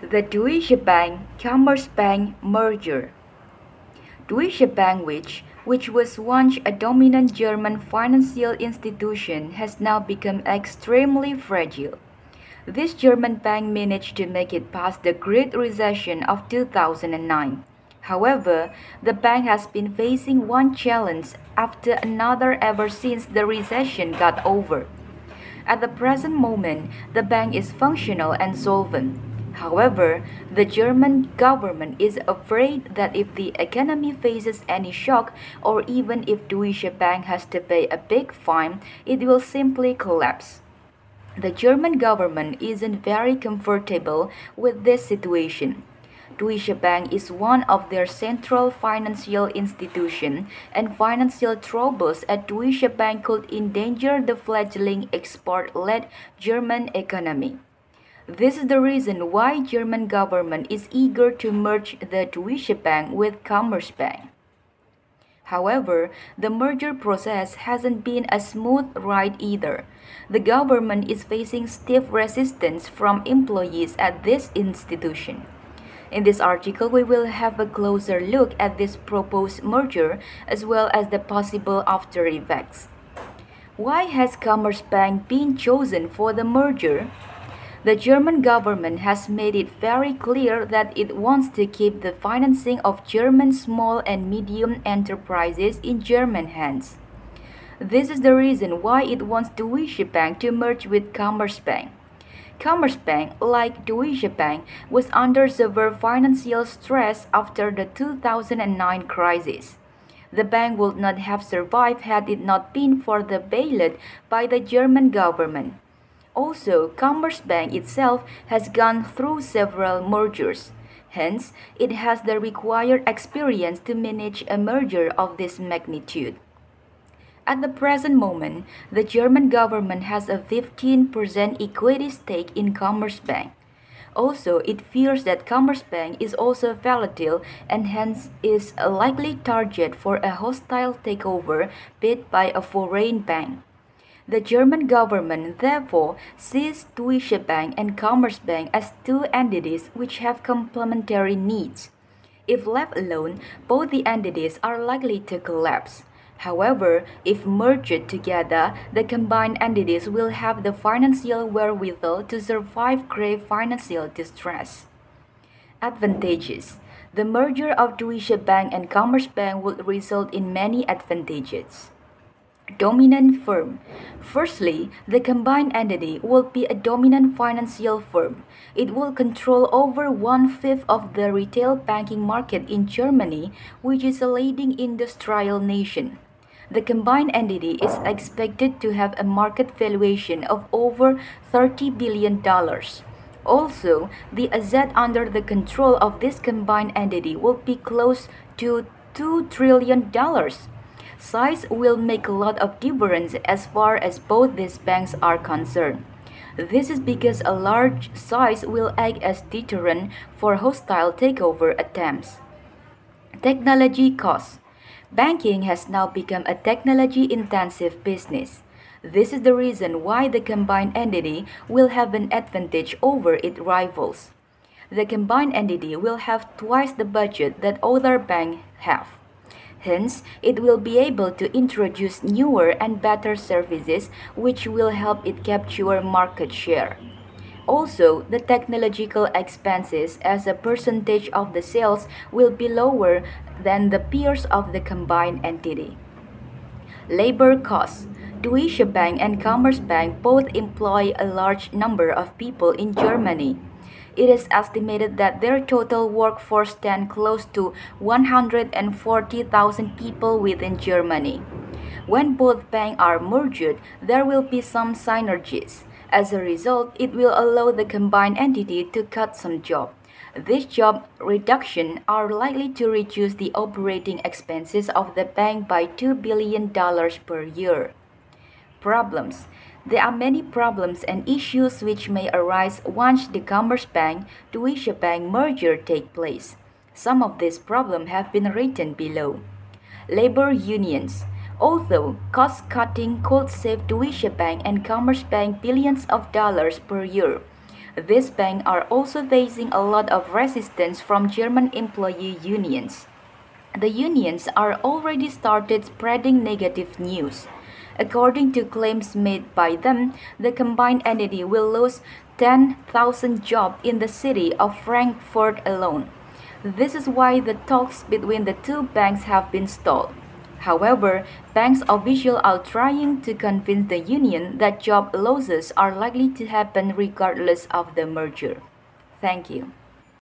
The Deutsche Bank-Commerzbank merger. Deutsche Bank, which was once a dominant German financial institution, has now become extremely fragile. This German bank managed to make it past the Great Recession of 2009. However, the bank has been facing one challenge after another ever since the recession got over. At the present moment, the bank is functional and solvent. However, the German government is afraid that if the economy faces any shock, or even if Deutsche Bank has to pay a big fine, it will simply collapse. The German government isn't very comfortable with this situation. Deutsche Bank is one of their central financial institutions, and financial troubles at Deutsche Bank could endanger the fledgling export-led German economy. This is the reason why German government is eager to merge the Deutsche Bank with Commerzbank. However, the merger process hasn't been a smooth ride either. The government is facing stiff resistance from employees at this institution. In this article, we will have a closer look at this proposed merger as well as the possible after effects. Why has Commerzbank been chosen for the merger? The German government has made it very clear that it wants to keep the financing of German small and medium enterprises in German hands. This is the reason why it wants Deutsche Bank to merge with Commerzbank. Commerzbank, like Deutsche Bank, was under severe financial stress after the 2009 crisis. The bank would not have survived had it not been for the bailout by the German government. Also, Commerzbank itself has gone through several mergers. Hence, it has the required experience to manage a merger of this magnitude. At the present moment, the German government has a 15% equity stake in Commerzbank. Also, it fears that Commerzbank is also volatile and hence is a likely target for a hostile takeover bid by a foreign bank. The German government therefore sees Deutsche Bank and Commerzbank as two entities which have complementary needs. If left alone, both the entities are likely to collapse. However, if merged together, the combined entities will have the financial wherewithal to survive grave financial distress. Advantages. The merger of Deutsche Bank and Commerzbank would result in many advantages. Dominant firm. Firstly, the combined entity will be a dominant financial firm. It will control over 1/5 of the retail banking market in Germany, which is a leading industrial nation. The combined entity is expected to have a market valuation of over $30 billion. Also, the assets under the control of this combined entity will be close to $2 trillion. Size will make a lot of difference as far as both these banks are concerned. This is because a large size will act as deterrent for hostile takeover attempts. Technology costs. Banking has now become a technology-intensive business. This is the reason why the combined entity will have an advantage over its rivals. The combined entity will have twice the budget that other banks have. Hence, it will be able to introduce newer and better services which will help it capture market share. Also, the technological expenses as a percentage of the sales will be lower than the peers of the combined entity. Labor costs. Deutsche Bank and Commerzbank both employ a large number of people in Germany. It is estimated that their total workforce stands close to 140,000 people within Germany. When both banks are merged, there will be some synergies. As a result, it will allow the combined entity to cut some jobs. These job reductions are likely to reduce the operating expenses of the bank by $2 billion per year. Problems. There are many problems and issues which may arise once the Commerzbank-Deutsche Bank merger takes place. Some of these problems have been written below. Labor unions. Although cost-cutting could save Deutsche Bank and Commerzbank billions of dollars per year, this bank are also facing a lot of resistance from German employee unions. The unions are already started spreading negative news. According to claims made by them, the combined entity will lose 10,000 jobs in the city of Frankfurt alone. This is why the talks between the two banks have been stalled. However, banks officials are trying to convince the union that job losses are likely to happen regardless of the merger. Thank you.